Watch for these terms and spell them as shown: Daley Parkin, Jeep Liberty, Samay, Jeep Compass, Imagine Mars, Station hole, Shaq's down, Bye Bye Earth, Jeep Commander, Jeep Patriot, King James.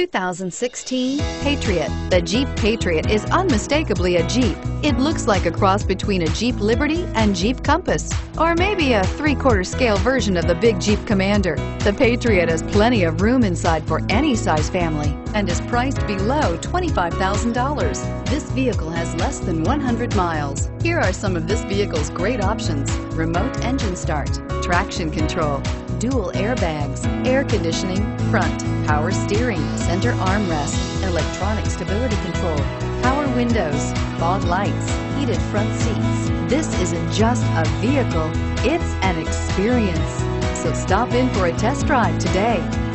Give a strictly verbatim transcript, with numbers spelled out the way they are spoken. two thousand sixteen Patriot. The Jeep Patriot is unmistakably a Jeep. It looks like a cross between a Jeep Liberty and Jeep Compass, or maybe a three-quarter scale version of the big Jeep Commander. The Patriot has plenty of room inside for any size family and is priced below twenty-five thousand dollars. This vehicle has less than one hundred miles. Here are some of this vehicle's great options: remote engine start, traction control, dual airbags, air conditioning, front, power steering, center armrest, electronic stability control, power windows, fog lights, heated front seats. This isn't just a vehicle, it's an experience. So stop in for a test drive today.